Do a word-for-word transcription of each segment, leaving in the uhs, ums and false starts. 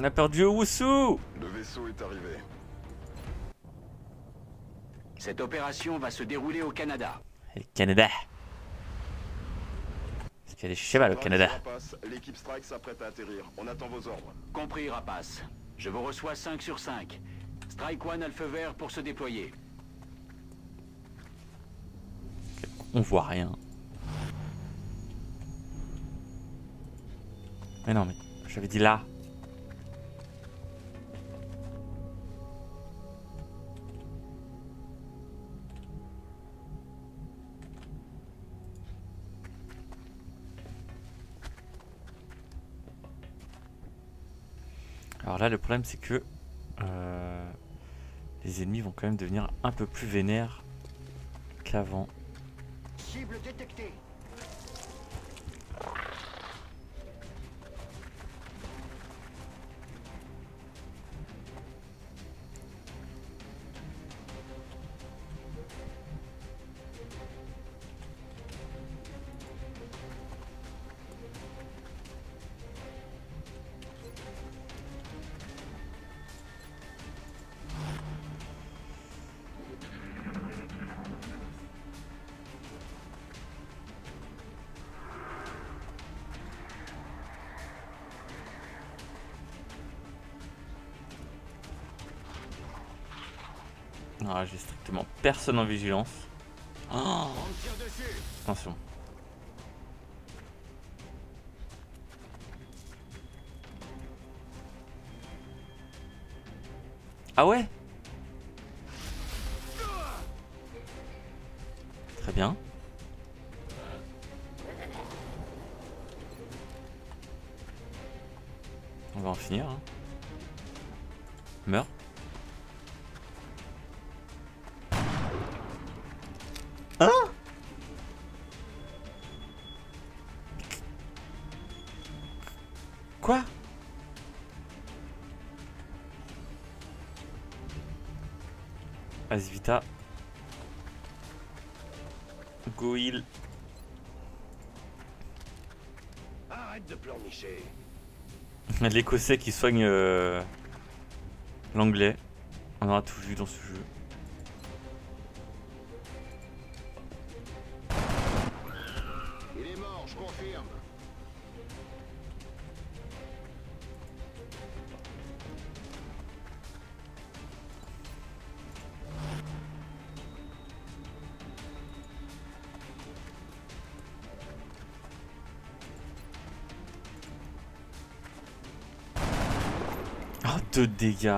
On a perdu Owusu. Le vaisseau est arrivé. Cette opération va se dérouler au Canada. Le Canada. Parce qu'il y a des chevals au Canada. Rapace, l'équipe Strike s'apprête à atterrir. On attend vos ordres. Compris, Rapace. Je vous reçois cinq sur cinq. Strike One a le feu vert pour se déployer. On voit rien. Mais non, mais j'avais dit là. Alors là, le problème, c'est que euh, les ennemis vont quand même devenir un peu plus vénères qu'avant. Cible détectée. Ah, j'ai strictement personne en vigilance. Oh, attention. Ah ouais? Très bien. On va en finir. Hein. Meurs. Quoi ? Asvita. Goil. Arrête de pleurnicher. L'Écossais qui soigne euh, l'anglais. On aura tout vu dans ce jeu. De dégâts,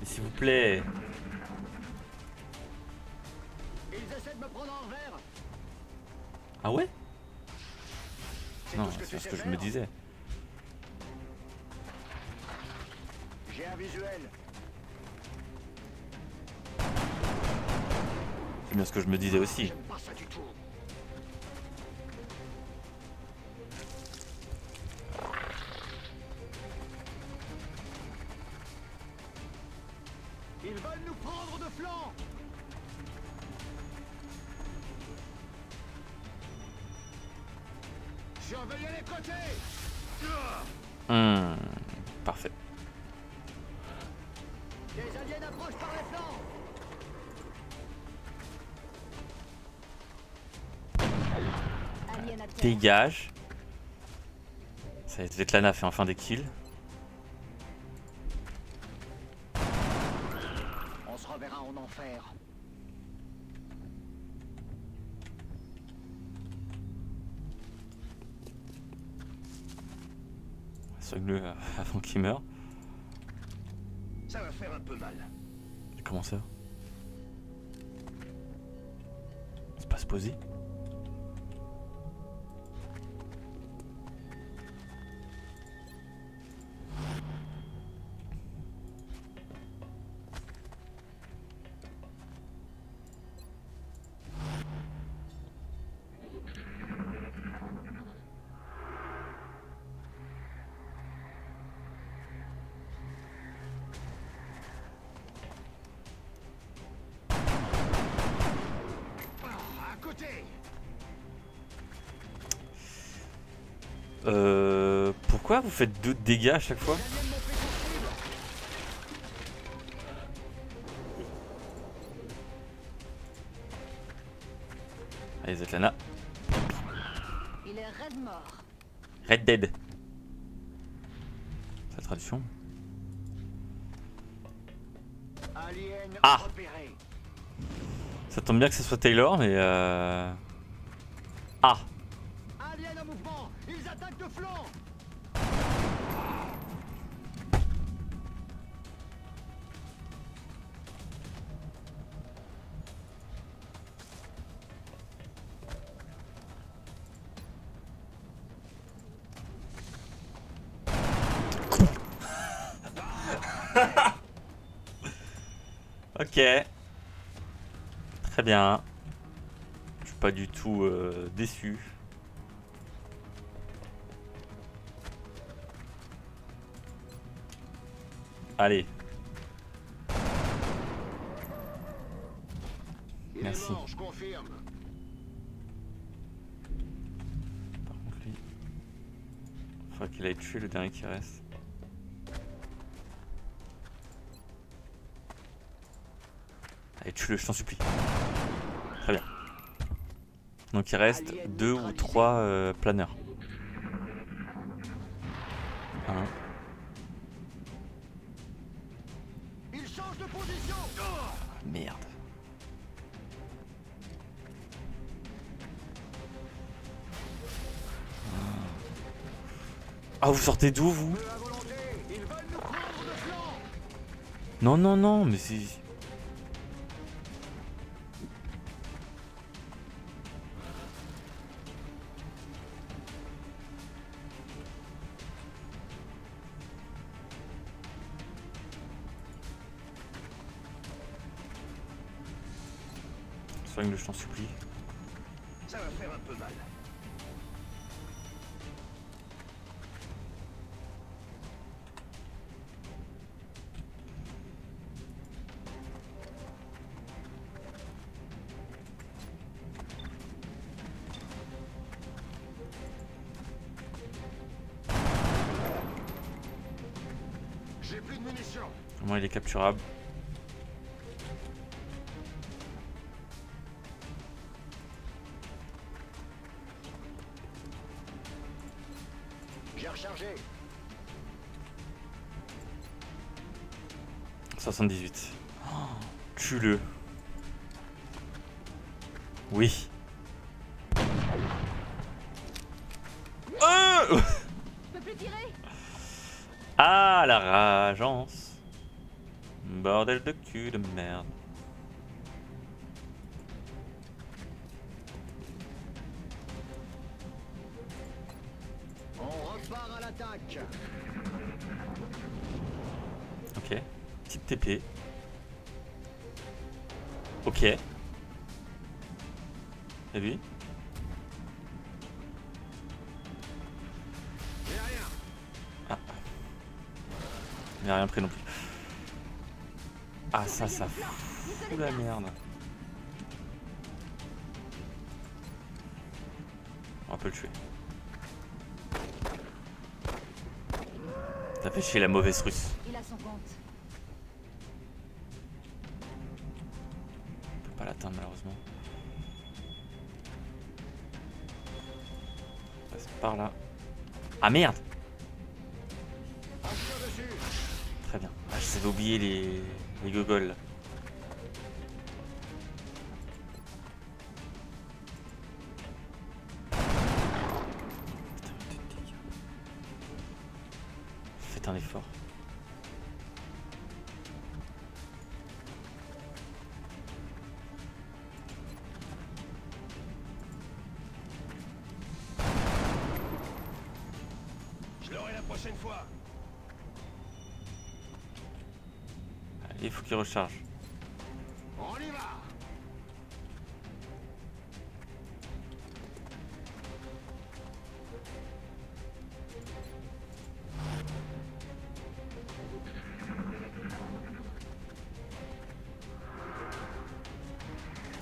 mais s'il vous plaît. Ils essaient de me prendre en revers. Ah ouais? Non, c'est ce que je me disais. J'ai un visuel. C'est bien ce que je me disais aussi. J'aime pas ça du tout. Ils veulent nous prendre de flanc. Surveillez les côtés. Mmh, parfait. Les aliens approchent par les flancs. Euh, dégage. Ça y est, Svetlana fait enfin des kills. Soigne-le avant qu'il meure. Ça va faire un peu mal. Comment ça? C'est pas se poser. Euh, pourquoi vous faites deux dégâts à chaque fois? Allez, Svetlana. Il est red mort. Red Dead. C'est la traduction. Ah! Ça tombe bien que ce soit Taylor, mais euh... Ah! Ok, très bien, je suis pas du tout euh, déçu. Allez. Merci. Par contre lui, il faudrait qu'il aille tuer le dernier qui reste. Allez, tue-le, je t'en supplie. Très bien. Donc il reste deux ou trois euh, planeurs. Un. Merde. Ah, vous sortez d'où, vous? Non, non, non, mais c'est... Soigne-le, je t'en supplie. Ça va faire un peu mal. J'ai plus de munitions. Comment il est capturable? soixante-dix-huit. Oh, tue-le. Oui. Oh ah, la rageance. Bordel de cul de merde. On repart à l'attaque. Ok. Petite T P. Ok. Et lui? Ah. Il n'a rien pris non plus. Ah ça, ça fout la merde. On peut le tuer. T'as fait chier la mauvaise russe. Il a son compte. L'atteindre malheureusement. On passe par là. Ah merde. Très bien. Ah, j'avais oublié les, les gogoles. Faites un effort. Il faut qu'il recharge. On y va.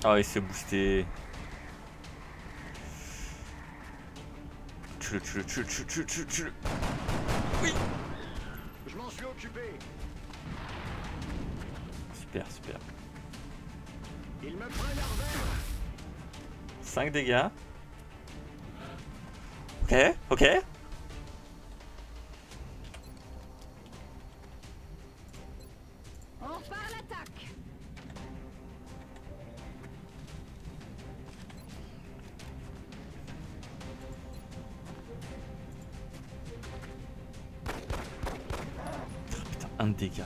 Ah, il s'est boosté. Tue-le, tue-le, tue-le, tue-le, tue-le, tue-le. Oui. Je m'en suis occupé. Super, super. Ils me prennent à revers. cinq dégâts. Ok, ok. On part l'attaque. Putain, un dégât.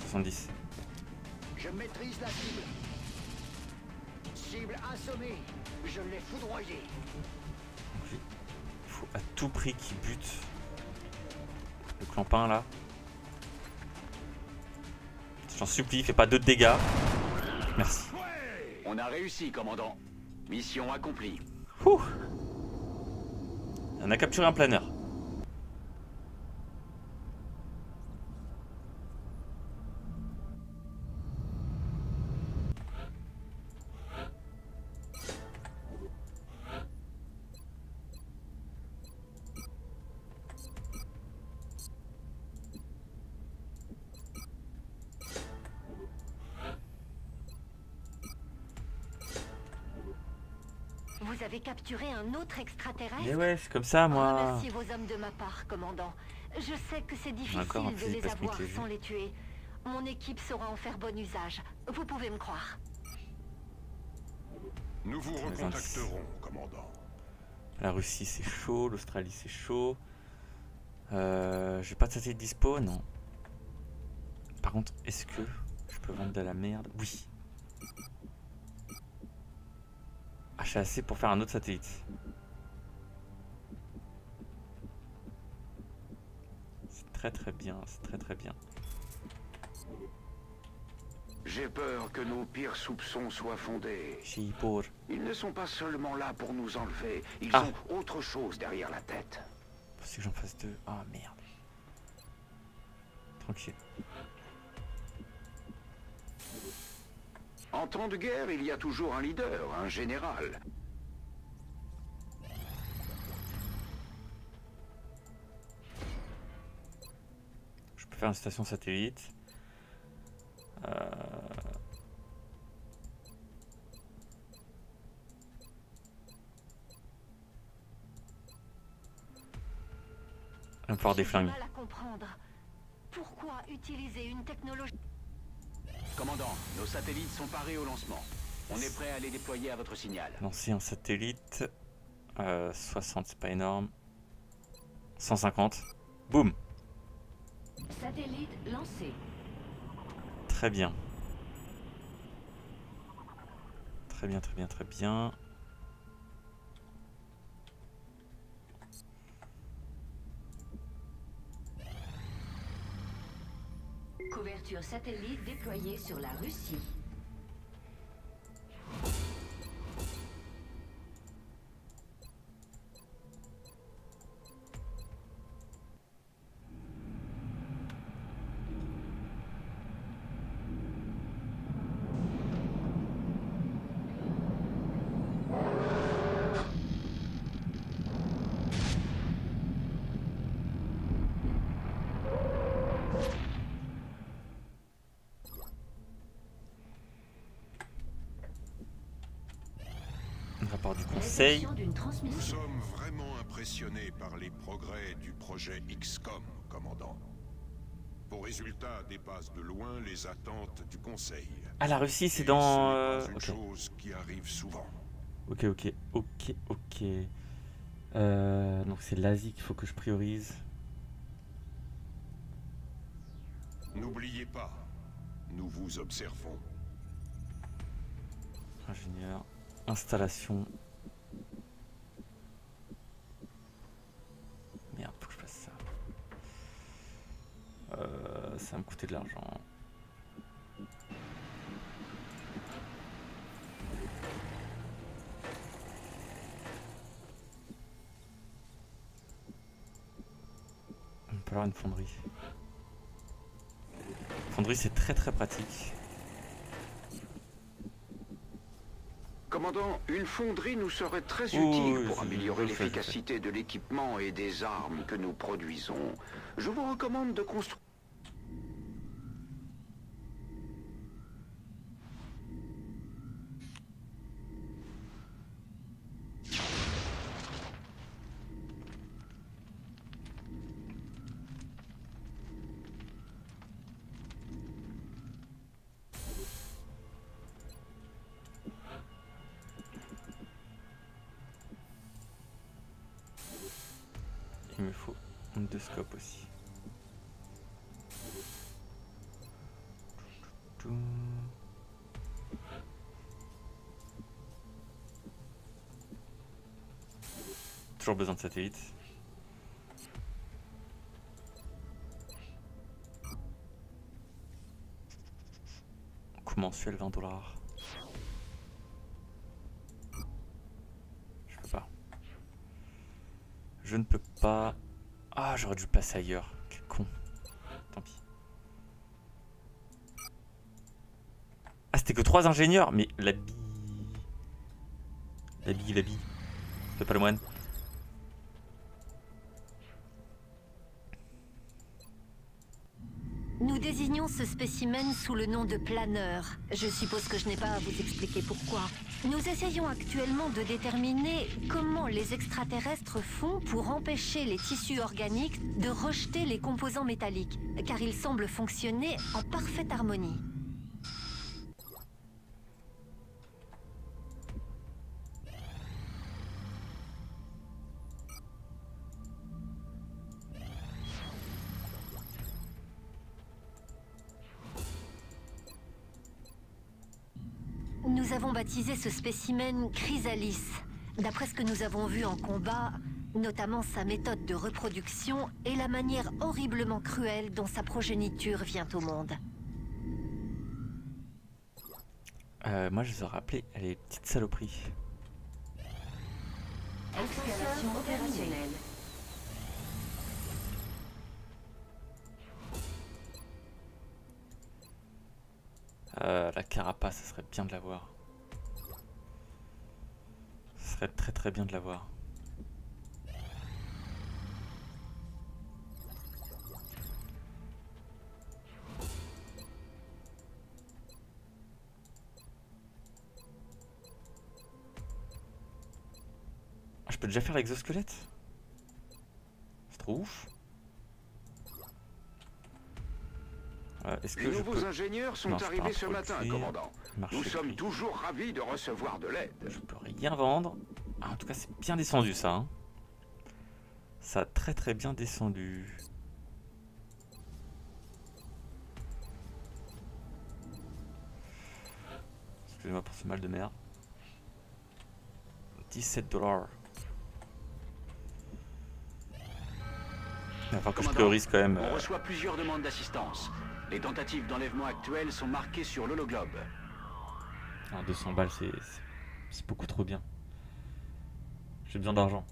soixante-dix. Je maîtrise la cible. Cible assommée. Je l'ai foudroyée. Il faut à tout prix qu'il bute le clampin là. J'en supplie, fais pas deux de dégâts. Merci. On a réussi, commandant. Mission accomplie. Ouh. On a capturé un planeur. Vous avez capturé un autre extraterrestre. Mais ouais, c'est comme ça, moi. Remerciez vos hommes de ma part, commandant. Je sais que c'est difficile de les avoir sans les tuer. Mon équipe saura en faire bon usage. Vous pouvez me croire. Nous vous recontacterons, commandant. La Russie, c'est chaud. L'Australie, c'est chaud. Euh, J'ai pas de satellite dispo, non. Par contre, est-ce que je peux vendre de la merde? Oui. Ah, j'ai assez pour faire un autre satellite. C'est très très bien, c'est très très bien. J'ai peur que nos pires soupçons soient fondés. J'ai peur. Ils ne sont pas seulement là pour nous enlever, ils ah. ont autre chose derrière la tête. Parce que j'en fasse deux. Ah merde. Tranquille. En temps de guerre, il y a toujours un leader, un général. Je peux faire une station satellite. Euh... On va pouvoir des flingues. J'ai du mal à comprendre. Pourquoi utiliser une technologie ? Commandant, nos satellites sont parés au lancement. On est prêt à les déployer à votre signal. Lancer un satellite. Euh, soixante, c'est pas énorme. cent cinquante. Boum. Satellite lancé. Très bien. Très bien, très bien, très bien. Couverture satellite déployée sur la Russie. Du conseil. Nous sommes vraiment impressionnés par les progrès du projet X COM, commandant. Vos résultats dépassent de loin les attentes du conseil. Ah, la Russie, c'est dans... Euh... une okay. chose qui arrive souvent. Ok, ok, ok, ok. Euh, donc c'est l'Asie qu'il faut que je priorise. N'oubliez pas, nous vous observons. Ingénieur. Installation. Merde, faut que je fasse ça. Euh, ça va me coûter de l'argent. On peut avoir une fonderie. Fonderie, c'est très très pratique. Commandant, une fonderie nous serait très utile oh, oui, pour améliorer l'efficacité de l'équipement et des armes que nous produisons. Je vous recommande de construire... Il me faut deux scopes aussi. Toujours besoin de satellites. Coût mensuel vingt dollars. Je peux pas. Je ne peux pas. Ah, j'aurais dû passer ailleurs. Quel con. Tant pis. Ah, c'était que trois ingénieurs. Mais la bille. La bille, la bille. C'est pas le moine. Nous désignons ce spécimen sous le nom de planeur. Je suppose que je n'ai pas à vous expliquer pourquoi. Nous essayons actuellement de déterminer comment les extraterrestres font pour empêcher les tissus organiques de rejeter les composants métalliques, car ils semblent fonctionner en parfaite harmonie. Nous avons baptisé ce spécimen Chrysalis. D'après ce que nous avons vu en combat, notamment sa méthode de reproduction et la manière horriblement cruelle dont sa progéniture vient au monde. Euh, moi je vous ai rappelé, elle est petite saloperie. Excavation opérationnelle. Euh, la carapace, ça serait bien de l'avoir. Ça serait très très bien de l'avoir. Ah, je peux déjà faire l'exosquelette? C'est trop ouf. Euh, est-ce que Les nouveaux peux... ingénieurs sont non, arrivés ce matin, commandant. Marché Nous sommes prix. toujours ravis de recevoir de l'aide. Je peux rien vendre. Ah, en tout cas, c'est bien descendu, ça. Hein. Ça a très très bien descendu. Excusez-moi pour ce mal de mer. dix-sept dollars. Il va falloir que je priorise quand même. On reçoit plusieurs demandes d'assistance. Les tentatives d'enlèvement actuelles sont marquées sur l'hologlobe. deux cents balles, c'est beaucoup trop bien. J'ai besoin d'argent.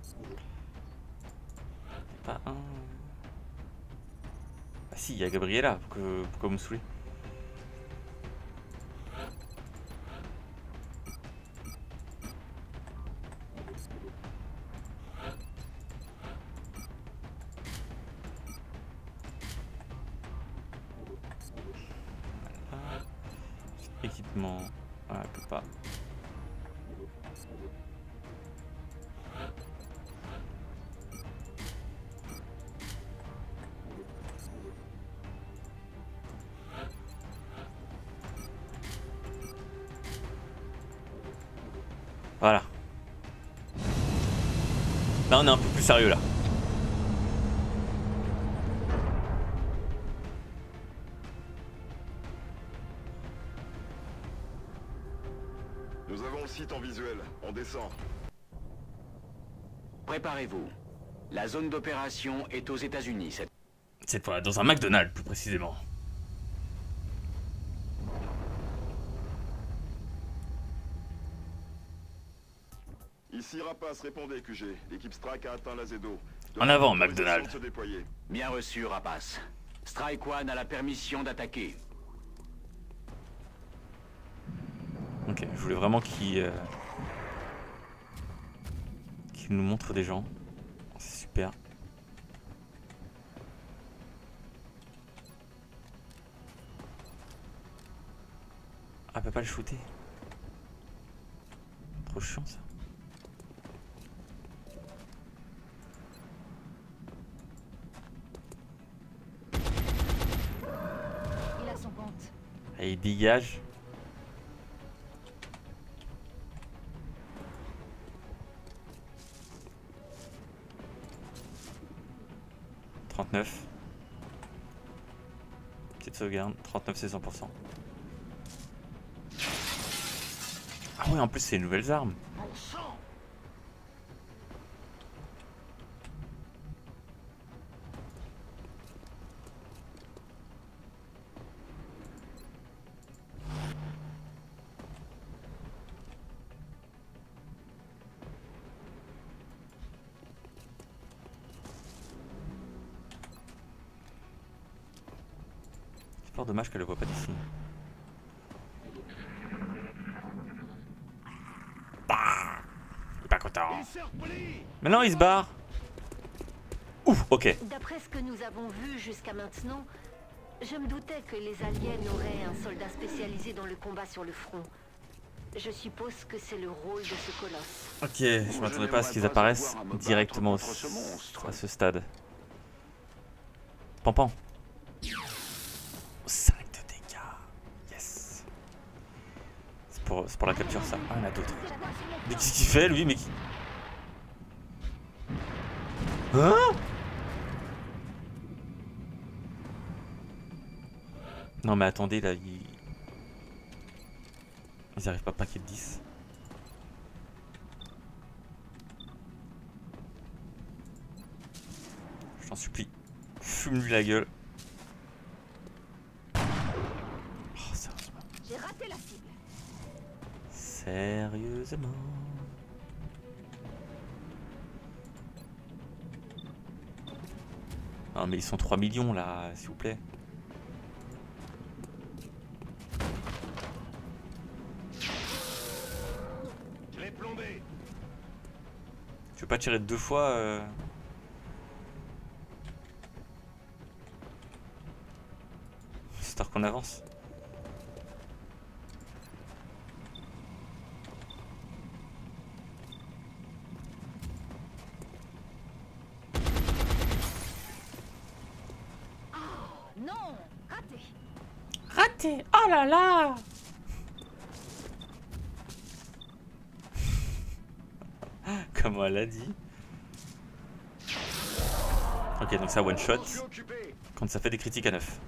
C'est pas un. Ah si, il y a Gabriella. Pourquoi, pourquoi vous me saoulez? Équipement, ah, elle peut pas. Voilà. Là on est un peu plus sérieux là. En visuel, on descend. Préparez-vous. La zone d'opération est aux États-Unis cette... cette fois, dans un McDonald's plus précisément. Ici Rapace, répondez Q G. L'équipe Strike a atteint la Z O. En avant, McDonald. Bien reçu, Rapace. Strike One a la permission d'attaquer. Ok, je voulais vraiment qu'il euh, qu'il nous montre des gens. C'est super. Ah, peut pas le shooter. Trop chiant ça. Il a son compte. Et il dégage. trente-neuf. Petite sauvegarde. trente-neuf c'est cent pour cent. Ah oui, en plus c'est les nouvelles armes. C'est fort dommage qu'elle le voit pas d'ici. Mais non, il se barre. Ouf, ok. D'après ce que nous avons vu jusqu'à maintenant, je me doutais que les aliens auraient un soldat spécialisé dans le combat sur le front. Je suppose que c'est le rôle de ce colosse. Ok, je m'attendais pas à ce qu'ils apparaissent directement à ce stade. Pampan. cinq de dégâts. Yes. C'est pour, c'est pour la capture, ça. Ah, il y en a d'autres. Mais qu'est-ce qu'il fait, lui? Mais qui... Hein? Non mais attendez là, ils, ils arrivent pas à paquet de dix. Je t'en supplie, fume-lui la gueule. Oh, sérieusement. J'ai raté la cible. Sérieusement. Non mais ils sont trois millions là, s'il vous plaît. Je l'ai plombé. Tu veux pas tirer de deux fois euh... C'est tard qu'on avance. Oh là là. Comment elle a dit. Ok, donc ça one shot. Quand ça fait des critiques à neuf.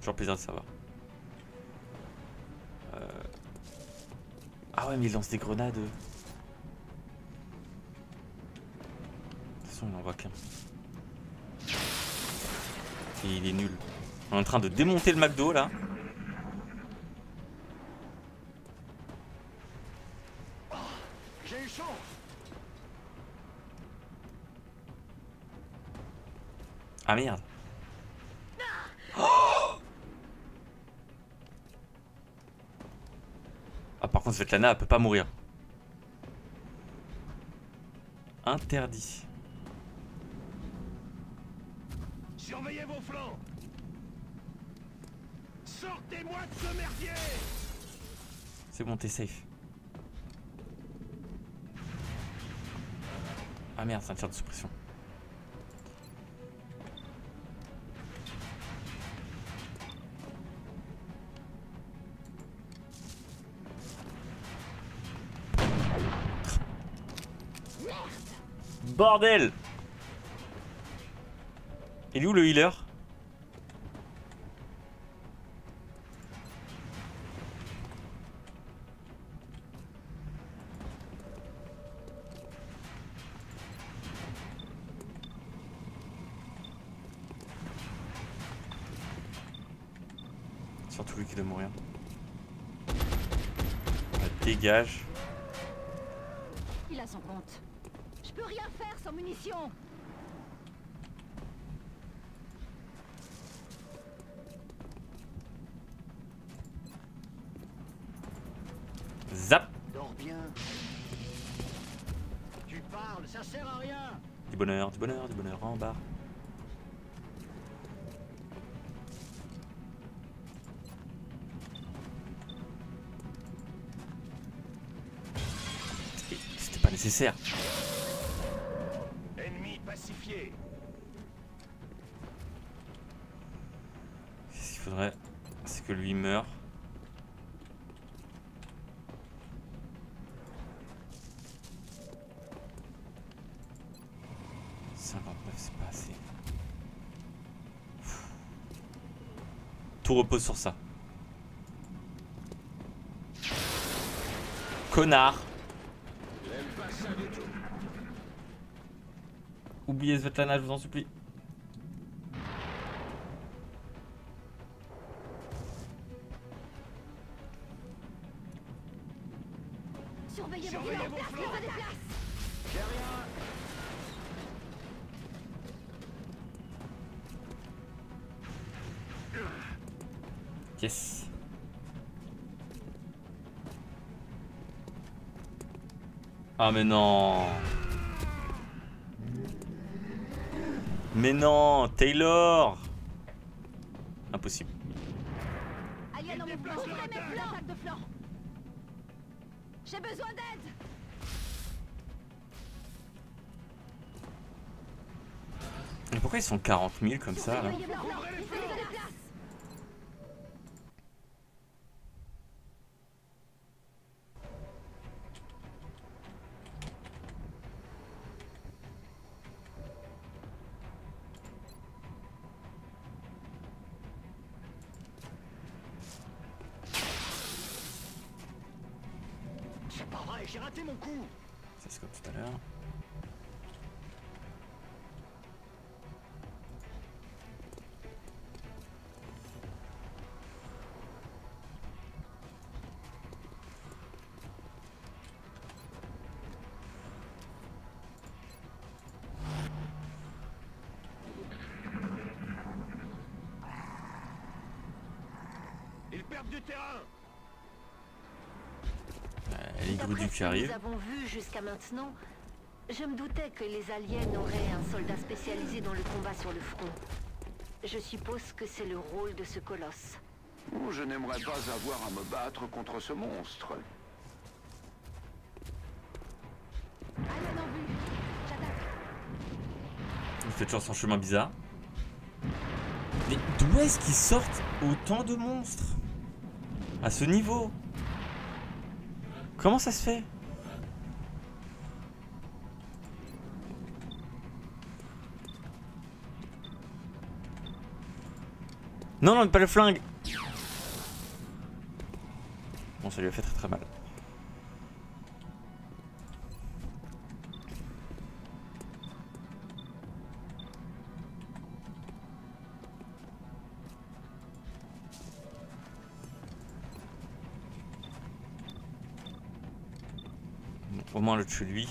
Toujours plaisir de savoir. euh... Ah ouais, mais il lance des grenades. De toute façon il n'en voit qu'un. Et il est nul. On est en train de démonter le McDo là. Oh, j'ai eu chance. Ah merde. Oh, ah par contre Svetlana elle peut pas mourir. Interdit. Surveillez vos flancs. Sortez-moi de ce merdier! C'est bon, t'es safe. Ah merde, c'est un tir de suppression. Bordel! Il est où le healer? Surtout lui qui doit mourir. Dégage. Il a son compte. Je peux rien faire sans munitions. Zap. Tu parles, ça sert à rien. Du bonheur, du bonheur, du bonheur en bas. C'était pas nécessaire. Ennemi pacifié. Ce qu'il faudrait, c'est que lui meure. cinquante-neuf, c'est pas assez. Pff. Tout repose sur ça. Connard. Oubliez Svetlana, je vous en supplie. Surveillez vos flancs. Yes. Ah mais non. Mais non, Taylor. Impossible. Alien en mon plan, ouvrez mes plans. Attaque de flanc. J'ai besoin d'aide. Mais pourquoi ils sont quarante mille comme ça là? J'ai raté mon coup. C'est comme tout à l'heure. Ils perdent du terrain. D'après ce que nous avons vu jusqu'à maintenant, je me doutais que les aliens auraient un soldat spécialisé dans le combat sur le front. Je suppose que c'est le rôle de ce colosse. Oh, je n'aimerais pas avoir à me battre contre ce monstre. Alien en vue, j'attaque. Il fait toujours son chemin bizarre. Mais d'où est-ce qu'ils sortent autant de monstres à ce niveau? Comment ça se fait? Non, non, pas le flingue. Bon, ça lui a fait très très mal. Au moins le tue lui.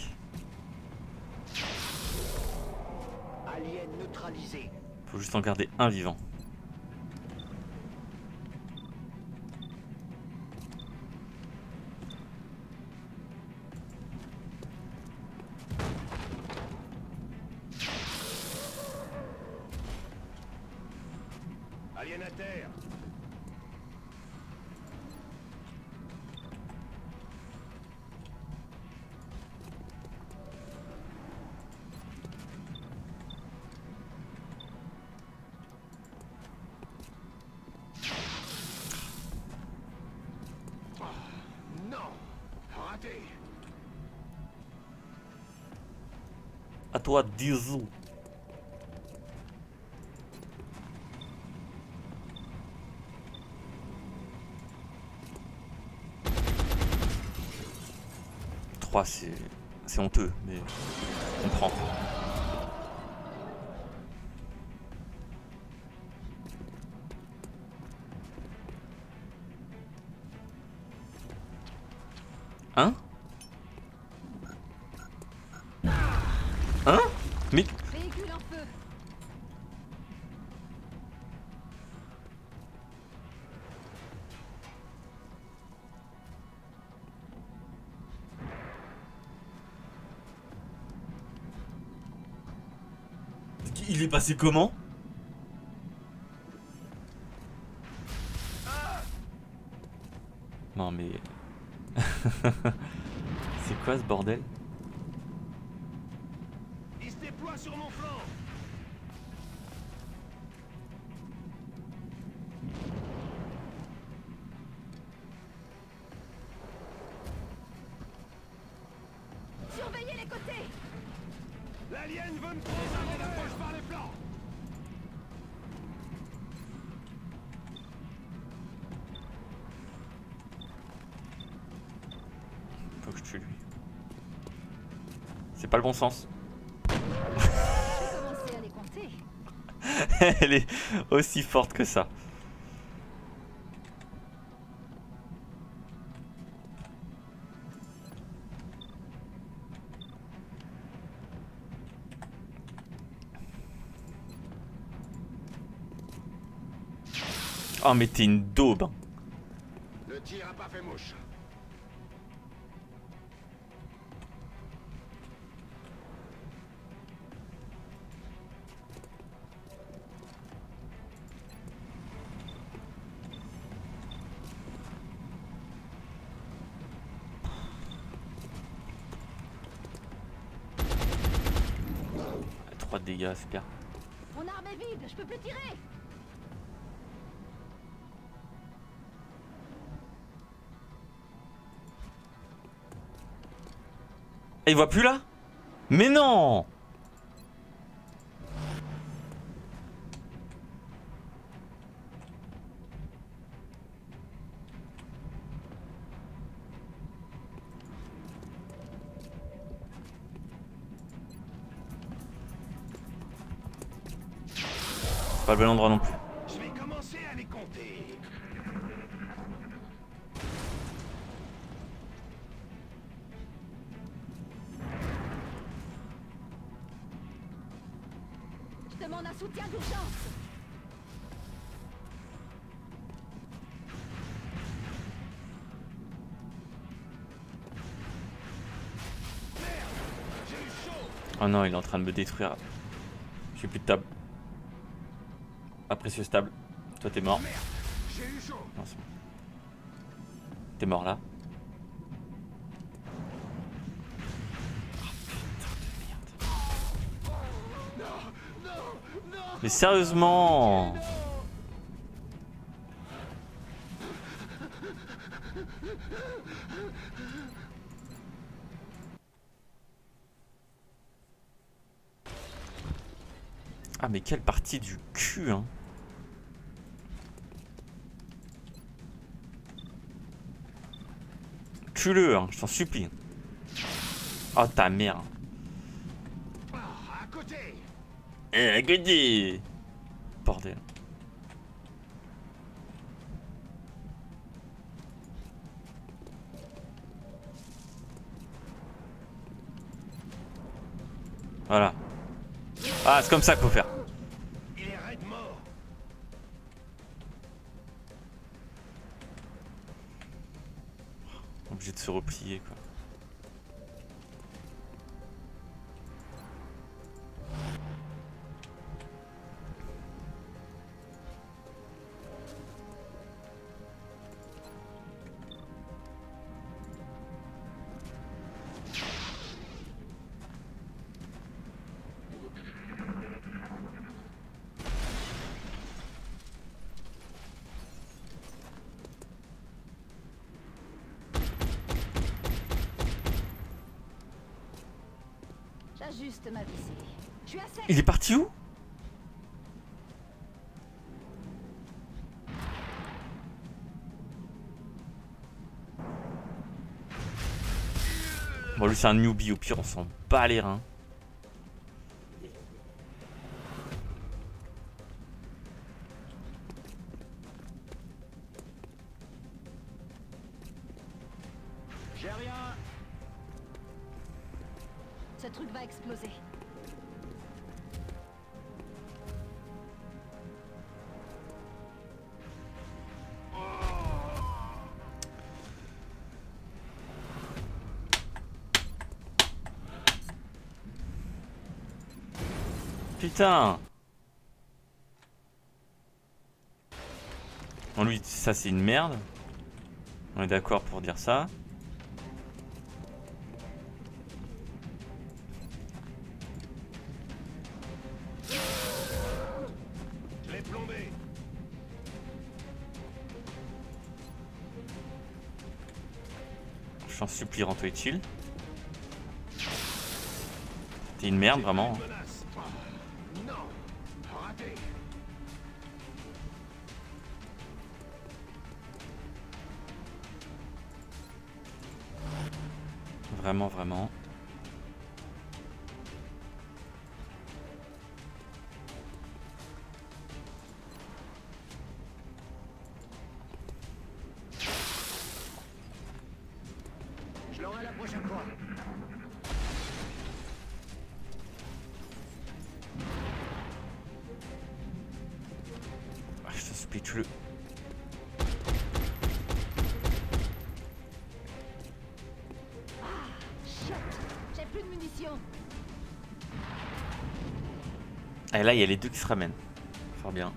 Alien neutralisé. Faut juste en garder un vivant. Alien à terre. À toi, Diesel. trois, c'est honteux, mais on prend. Hein? Hein? Mais... Véhicule en feu. Il est passé comment? Non mais... C'est quoi ce bordel? Il se déploie sur mon flanc. Surveillez les côtés. L'alien veut me prendre et l'approche par les plans. Faut que je tue lui. C'est pas le bon sens. Elle est aussi forte que ça. Oh mais t'es une daube. Le tir a pas fait mouche. trois dégâts, c'est bien. Mon arme est vide, je peux plus tirer. Il voit plus là? Mais non! Pas le bon endroit non plus. Je vais commencer à les compter. Je demande un soutien d'urgence. Oh non, il est en train de me détruire. J'ai plus de table. Ah, précieux stable, toi t'es mort. Bon. T'es mort là. Oh, putain de merde. Non, non, non. Mais sérieusement. Ah mais quelle partie du cul hein. Tue-le, hein, je t'en supplie. Oh ta mère. Ah, à côté. Eh, à côté. Bordel. Voilà. Ah, c'est comme ça qu'il faut faire. Obligé de se replier quoi. Juste ma visée. Je suis à sec. Il est parti où? Bon lui c'est un newbie, au pire on s'en bat les reins. J'ai rien. Ce truc va exploser. Putain! On lui dit ça, c'est une merde. On est d'accord pour dire ça. Je l'ai plombé. Je t'en supplie, rends-toi utile. T'es une merde, vraiment. Vraiment, vraiment. Je l'aurai la prochaine fois. Ah, je te supplie, tue-le. Et là, il y a les deux qui se ramènent. Fort bien.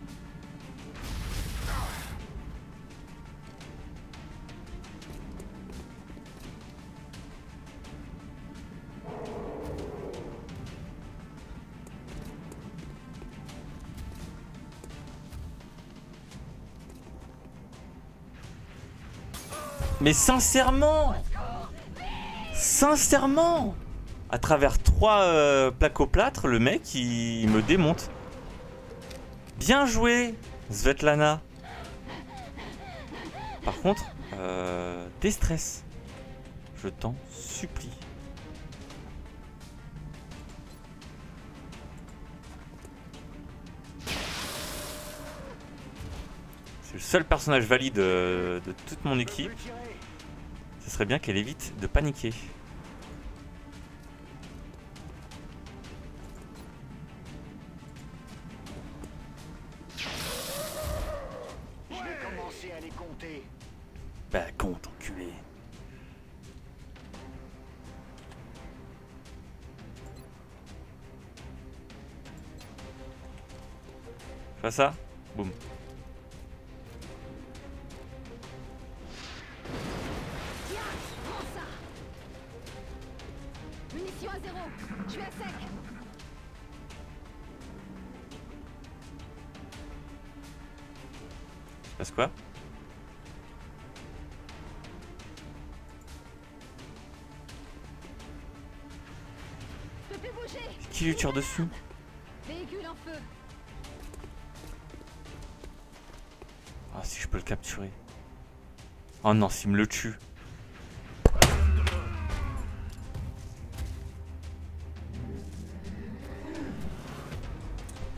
Mais sincèrement, sincèrement, à travers trois euh, plaques au plâtre, le mec il, il me démonte. Bien joué, Svetlana. Par contre, euh, déstresse. Je t'en supplie. C'est le seul personnage valide euh, de toute mon équipe. Ce serait bien qu'elle évite de paniquer. Bah compte, enculé. Fais ça, boum. Tiens, prends ça. Munition à zéro, tu es à sec. Ça passe quoi? Qui lui tire dessus? Véhicule en feu. Ah, si je peux le capturer. Oh non, s'il me le tue.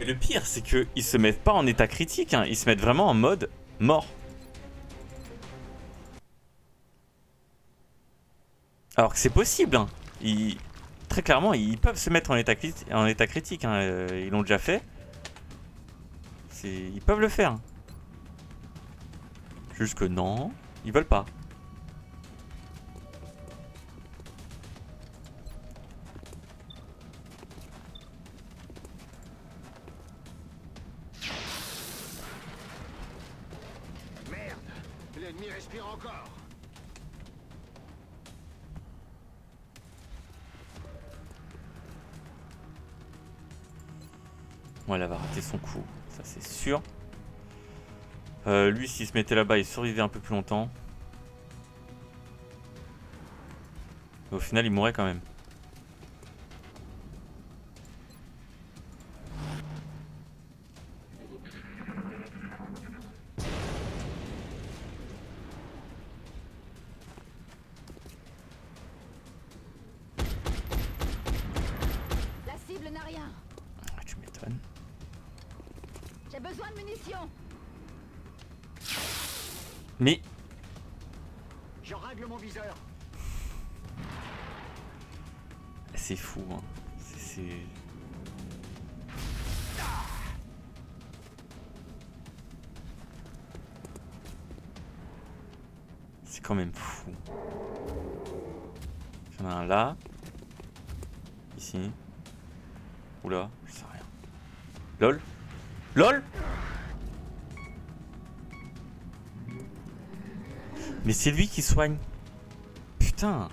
Et le pire, c'est que ils se mettent pas en état critique, hein. Ils se mettent vraiment en mode mort. Alors que c'est possible, hein. Ils... Très clairement, ils peuvent se mettre en état, en état critique, hein. Ils l'ont déjà fait. Ils peuvent le faire. Juste que non, ils veulent pas. Merde, l'ennemi respire encore. Bon, elle va rater son coup, ça c'est sûr. Euh, lui, s'il se mettait là-bas, il survivait un peu plus longtemps. Mais au final, il mourrait quand même. La cible n'a rien. Ah, tu m'étonnes. J'ai besoin de munitions. Mais je règle mon viseur. C'est fou, hein. C'est ah. C'est quand même fou. J'en ai un là. Ici. Oula, je sais rien. Lol. Lol. Mais c'est lui qui soigne. Putain.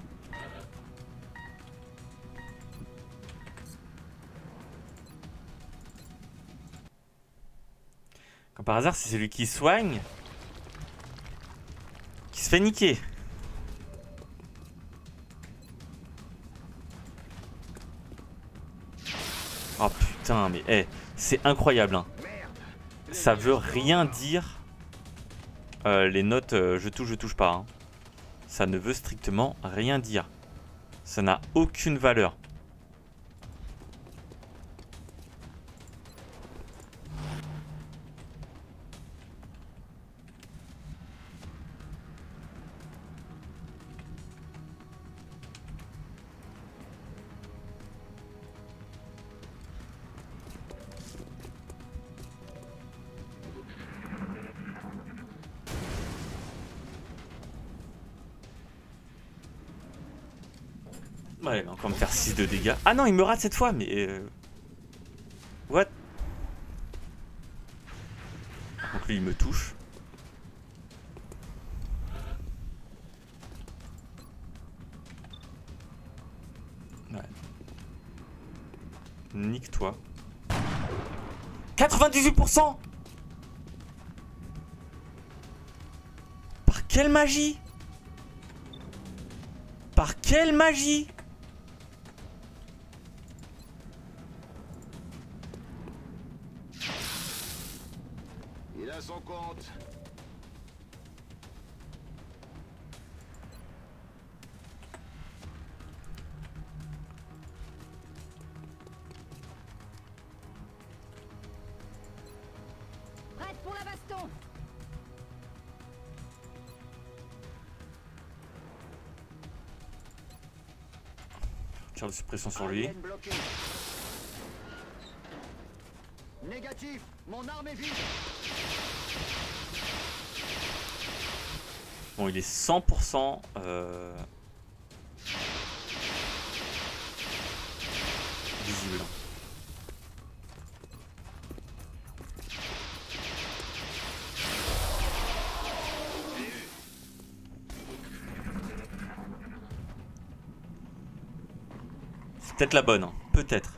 Comme par hasard, c'est celui qui soigne qui se fait niquer. Oh putain, mais hey, c'est incroyable. Hein. Ça veut rien dire. Euh, les notes euh, je touche, je touche pas. Hein. Ça ne veut strictement rien dire. Ça n'a aucune valeur. Ouais, il va encore me faire six de dégâts. Ah non, il me rate cette fois, mais... Euh... What? Donc lui, il me touche. Ouais. Nique-toi. quatre-vingt-dix-huit pour cent! Par quelle magie? Par quelle magie? Son compte. Prête pour la baston. Tir de suppression sur lui. Négatif, mon arme est vide. Bon, il est cent pour cent euh... visible. C'est peut-être la bonne, hein. Peut-être.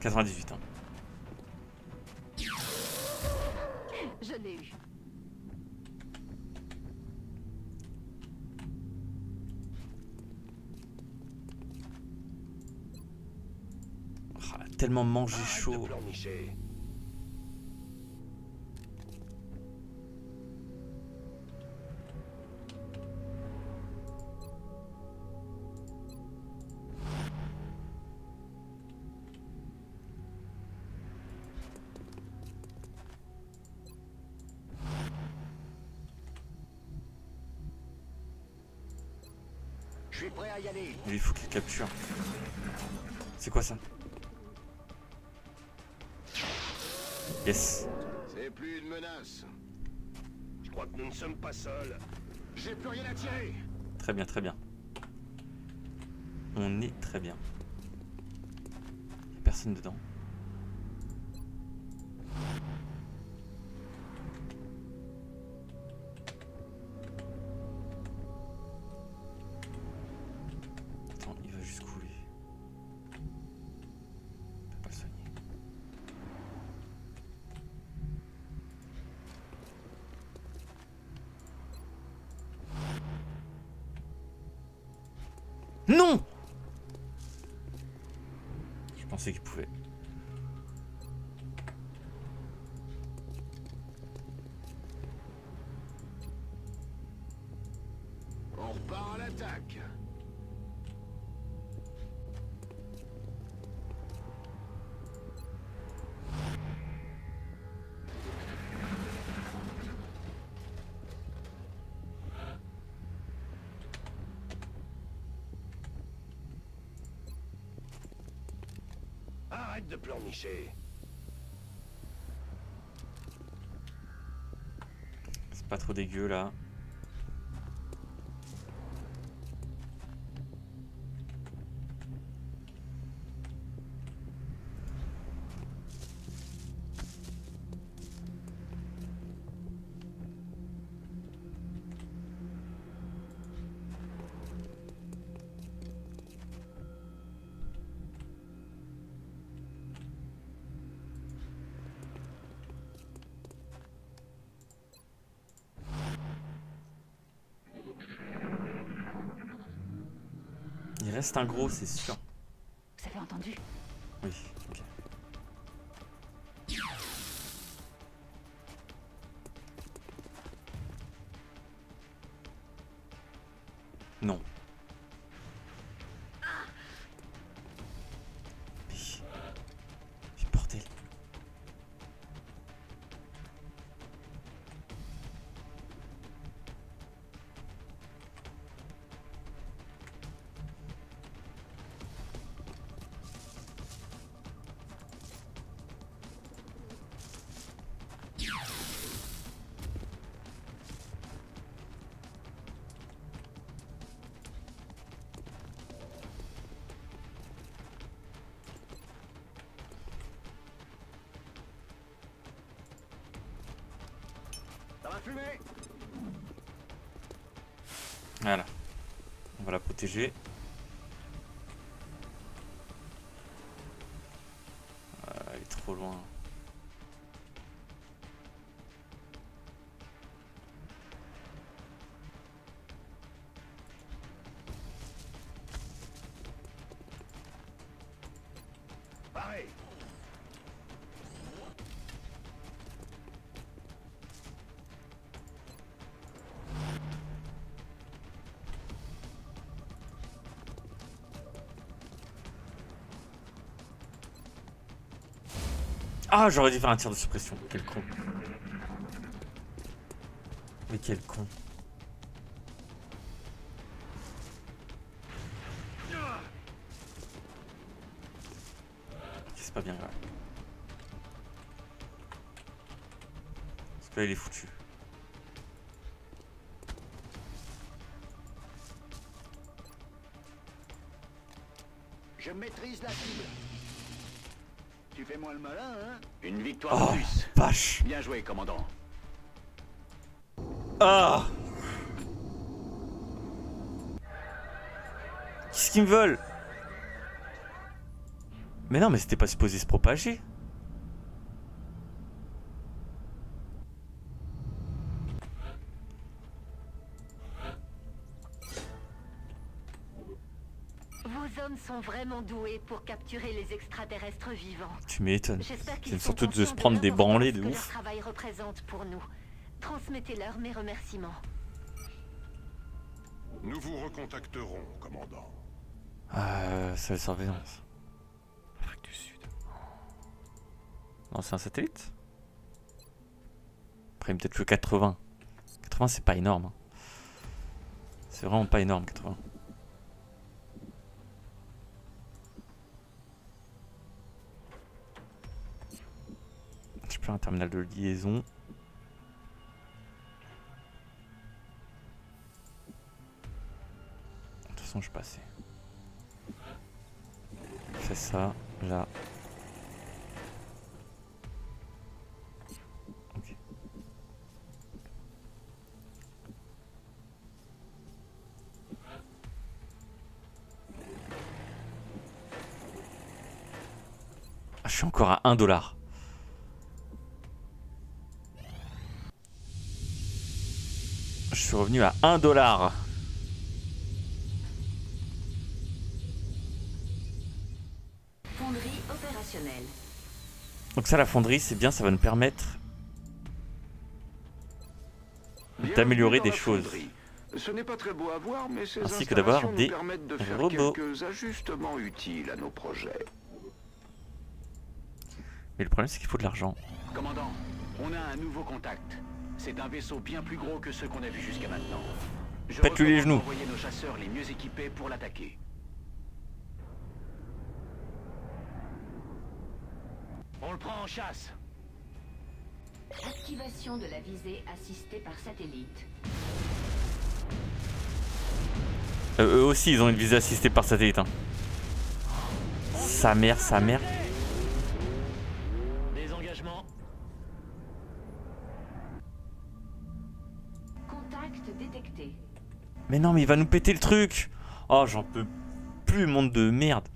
quatre-vingt-dix-huit ans. Je l'ai eu. Oh, elle a tellement mangé chaud. Il faut qu'il capture. C'est quoi ça? Yes. C'est plus une menace. Je crois que nous ne sommes pas seuls. J'ai plus rien à tirer. Très bien, très bien. On est très bien. Il n'y a personne dedans. Non! Je pensais qu'il pouvait. On repart à l'attaque. Arrête de pleurnicher. C'est pas trop dégueu là. C'est un gros, c'est sûr. Vous avez entendu? Oui, ok. Non. Mais... mais bordel. Voilà, on va la protéger. Euh, elle est trop loin. Pareil. Ah, j'aurais dû faire un tir de suppression. Quel con. Mais quel con. C'est pas bien grave. Parce que là, il est foutu. Je maîtrise la cible. Tu fais moins le malin, hein? Une victoire en plus. Oh, vache. Bien joué, commandant. Ah! Qu'est-ce qu'ils me veulent? Mais non, mais c'était pas supposé se propager. Sont vraiment doués pour capturer les extraterrestres vivants. Tu m'étonnes. C'est surtout de se prendre des branlées de ouf. Travail représente pour nous. Transmettez-leur mes remerciements. Nous vous recontacterons, commandant. Euh, c'est la surveillance. L'Afrique du Sud. Non, c'est un satellite. Après, peut-être le quatre-vingts. quatre-vingts, c'est pas énorme. Hein. C'est vraiment pas énorme, quatre-vingts. Un terminal de liaison. De toute façon, je passais. C'est ça, là. Ok. Ah, je suis encore à un dollar. Je suis revenu à un dollar. Fonderie opérationnelle. Donc ça, la fonderie, c'est bien, ça va nous permettre d'améliorer des choses. Ce n'est pas très beau à voir, mais ces ainsi que d'avoir des permettent de faire robots. Quelques ajustements utiles à nos projets. Mais le problème, c'est qu'il faut de l'argent. Commandant, on a un nouveau contact. C'est un vaisseau bien plus gros que ceux qu'on a vus jusqu'à maintenant. Je Pète-lui les genoux. Envoyer nos chasseurs les mieux équipés pour l'attaquer. le prend en chasse. Activation de la visée assistée par satellite. Euh, eux aussi, ils ont une visée assistée par satellite. Hein. Sa mère, sa mère. Désengagement. Contact détecté. Mais non, mais il va nous péter le truc. Oh, j'en peux plus, monde de merde.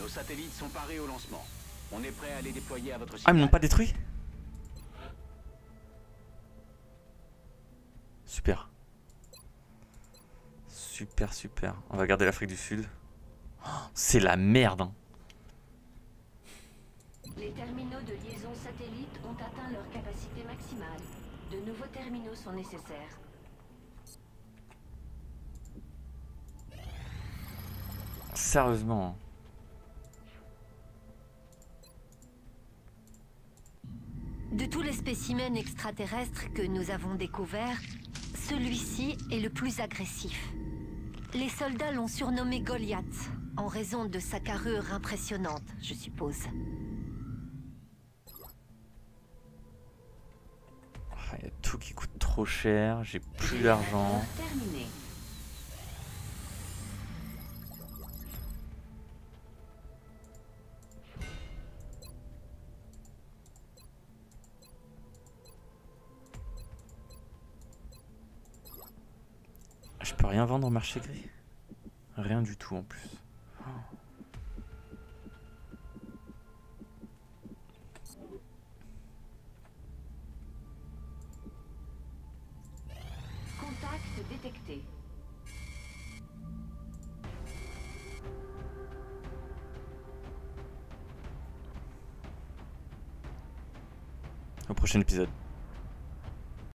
Nos satellites sont parés au lancement. On est prêt à les déployer à votre site. Ah, mais ils n'ont pas détruit? Super. Super, super. On va garder l'Afrique du Sud. Oh, c'est la merde. Hein. Les terminaux de liaison satellite ont atteint leur capacité maximale. De nouveaux terminaux sont nécessaires. Sérieusement. De tous les spécimens extraterrestres que nous avons découverts, celui-ci est le plus agressif. Les soldats l'ont surnommé Goliath, en raison de sa carrure impressionnante, je suppose. Il y a tout qui coûte trop cher, j'ai plus d'argent. Je peux rien vendre au marché gris. Rien du tout en plus. Oh. Contact détecté. Au prochain épisode.